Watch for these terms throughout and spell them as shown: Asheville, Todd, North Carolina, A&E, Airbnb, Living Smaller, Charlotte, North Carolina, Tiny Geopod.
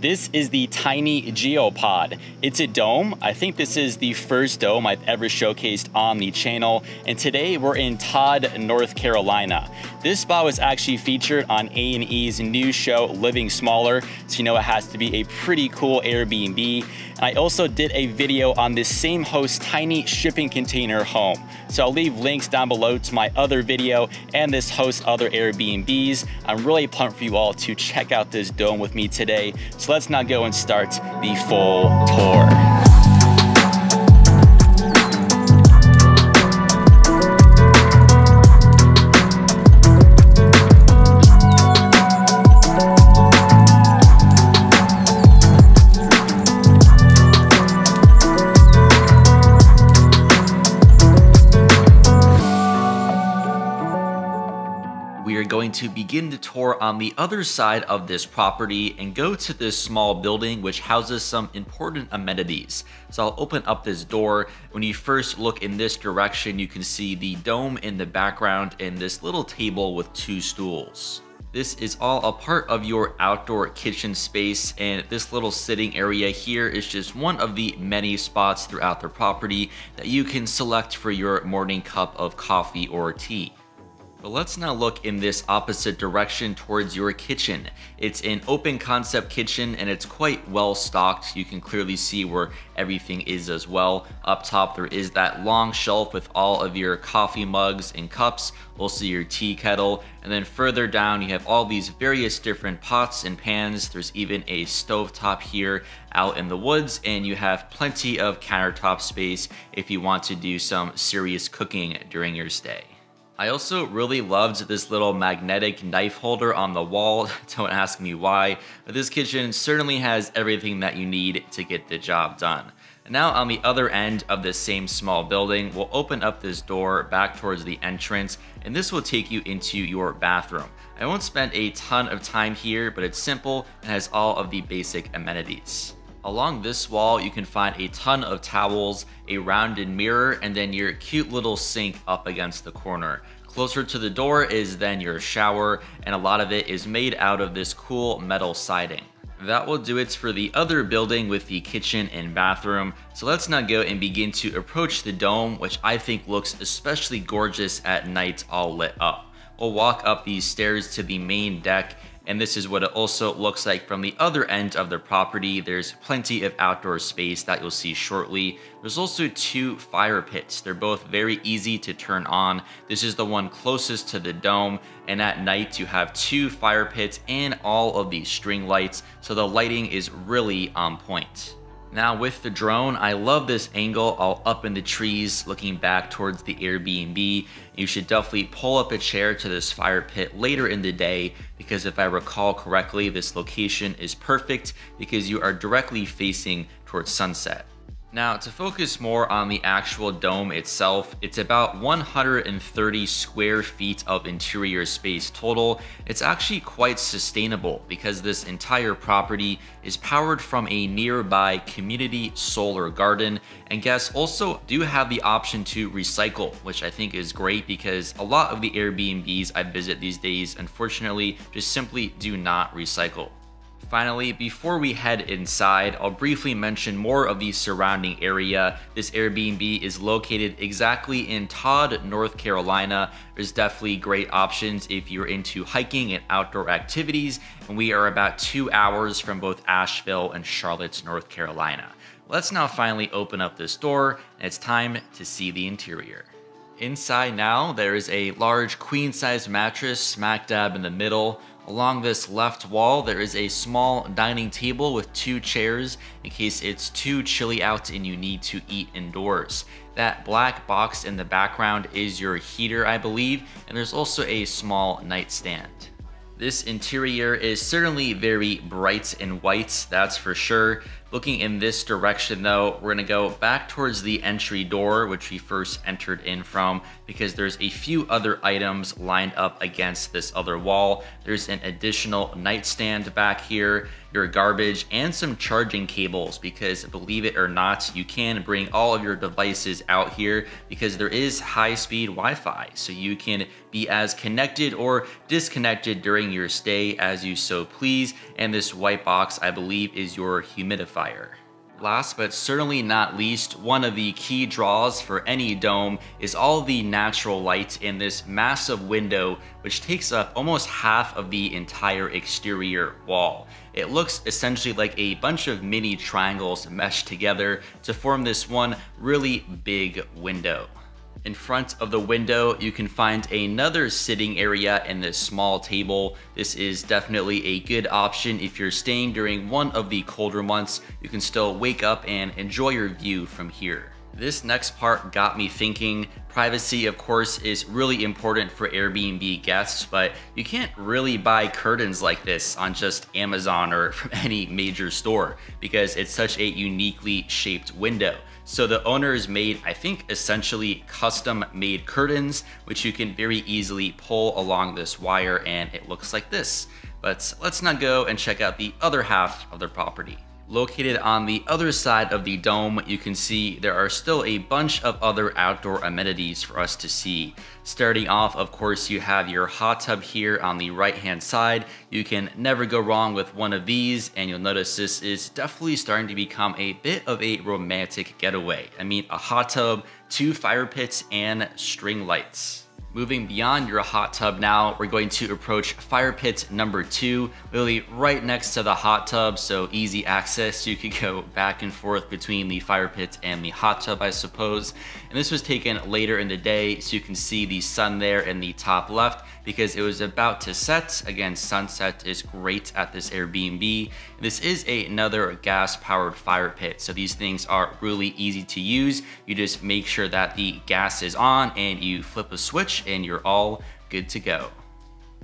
This is the Tiny Geopod. It's a dome. I think this is the first dome I've ever showcased on the channel. And today we're in Todd, North Carolina. This spot was actually featured on A&E's new show, Living Smaller. So you know it has to be a pretty cool Airbnb. And I also did a video on this same host's tiny shipping container home. So I'll leave links down below to my other video and this host's other Airbnbs. I'm really pumped for you all to check out this dome with me today. So let's now go and start the full tour. To begin the tour on the other side of this property and go to this small building which houses some important amenities. So I'll open up this door. When you first look in this direction, you can see the dome in the background and this little table with two stools. This is all a part of your outdoor kitchen space, and this little sitting area here is just one of the many spots throughout the property that you can select for your morning cup of coffee or tea. But let's now look in this opposite direction towards your kitchen. It's an open concept kitchen and it's quite well stocked. You can clearly see where everything is as well. Up top, there is that long shelf with all of your coffee mugs and cups, also your tea kettle. And then further down, you have all these various different pots and pans. There's even a stovetop here out in the woods, and you have plenty of countertop space if you want to do some serious cooking during your stay. I also really loved this little magnetic knife holder on the wall. Don't ask me why, but this kitchen certainly has everything that you need to get the job done. And now on the other end of this same small building, we'll open up this door back towards the entrance, and this will take you into your bathroom. I won't spend a ton of time here, but it's simple and has all of the basic amenities. Along this wall, you can find a ton of towels, a rounded mirror, and then your cute little sink up against the corner. Closer to the door is then your shower, and a lot of it is made out of this cool metal siding. That will do it for the other building with the kitchen and bathroom. So let's now go and begin to approach the dome, which I think looks especially gorgeous at night, all lit up. We'll walk up these stairs to the main deck, and this is what it also looks like from the other end of the property. There's plenty of outdoor space that you'll see shortly. There's also two fire pits. They're both very easy to turn on. This is the one closest to the dome, and at night you have two fire pits and all of these string lights, so the lighting is really on point. Now with the drone, I love this angle all up in the trees looking back towards the Airbnb. You should definitely pull up a chair to this fire pit later in the day, because if I recall correctly, this location is perfect because you are directly facing towards sunset. Now to focus more on the actual dome itself, it's about 130 square feet of interior space total. It's actually quite sustainable because this entire property is powered from a nearby community solar garden, and guests also do have the option to recycle, which I think is great because a lot of the Airbnbs I visit these days, unfortunately, just simply do not recycle. Finally, before we head inside, I'll briefly mention more of the surrounding area. This Airbnb is located exactly in Todd, North Carolina. There's definitely great options if you're into hiking and outdoor activities, and we are about 2 hours from both Asheville and Charlotte, North Carolina. Let's now finally open up this door, and it's time to see the interior. Inside now, there is a large queen-size mattress smack dab in the middle. Along this left wall, there is a small dining table with two chairs in case it's too chilly out and you need to eat indoors. That black box in the background is your heater, I believe, and there's also a small nightstand. This interior is certainly very bright and white, that's for sure. Looking in this direction though, we're gonna go back towards the entry door, which we first entered in from, because there's a few other items lined up against this other wall. There's an additional nightstand back here, your garbage, and some charging cables, because believe it or not, you can bring all of your devices out here because there is high-speed Wi-Fi. So you can be as connected or disconnected during your stay as you so please. And this white box, I believe, is your humidifier. Last but certainly not least, one of the key draws for any dome is all the natural light in this massive window, which takes up almost half of the entire exterior wall. It looks essentially like a bunch of mini triangles meshed together to form this one really big window. In front of the window, you can find another sitting area and this small table. This is definitely a good option if you're staying during one of the colder months. You can still wake up and enjoy your view from here. This next part got me thinking. Privacy, of course, is really important for Airbnb guests, but you can't really buy curtains like this on just Amazon or from any major store because it's such a uniquely shaped window. So the owners made, I think, essentially custom-made curtains, which you can very easily pull along this wire, and it looks like this. But let's now go and check out the other half of their property. Located on the other side of the dome, you can see there are still a bunch of other outdoor amenities for us to see. Starting off, of course, you have your hot tub here on the right-hand side. You can never go wrong with one of these, and you'll notice this is definitely starting to become a bit of a romantic getaway. I mean, a hot tub, 2 fire pits, and string lights. Moving beyond your hot tub now, we're going to approach fire pit number 2, literally right next to the hot tub, so easy access. You could go back and forth between the fire pit and the hot tub, I suppose. And this was taken later in the day, so you can see the sun there in the top left because it was about to set. Again, sunset is great at this Airbnb. This is another gas-powered fire pit, so these things are really easy to use. You just make sure that the gas is on and you flip a switch, and you're all good to go.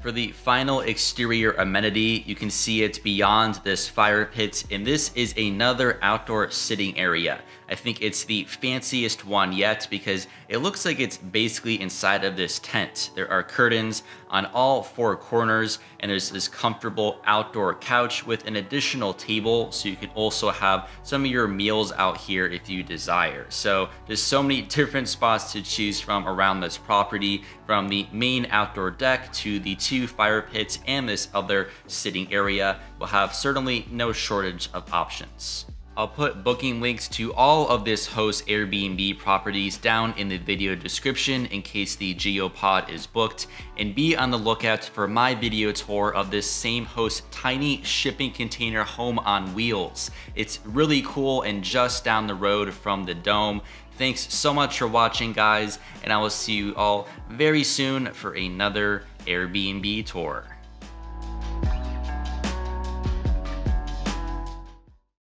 For the final exterior amenity, you can see it's beyond this fire pit, and this is another outdoor sitting area. I think it's the fanciest one yet because it looks like it's basically inside of this tent. There are curtains on all 4 corners, and there's this comfortable outdoor couch with an additional table, so you can also have some of your meals out here if you desire. So there's so many different spots to choose from around this property, from the main outdoor deck to the 2 fire pits and this other sitting area. We'll have certainly no shortage of options. I'll put booking links to all of this host Airbnb properties down in the video description in case the Geopod is booked, and be on the lookout for my video tour of this same host tiny shipping container home on wheels. It's really cool and just down the road from the dome. Thanks so much for watching, guys, and I will see you all very soon for another Airbnb tour.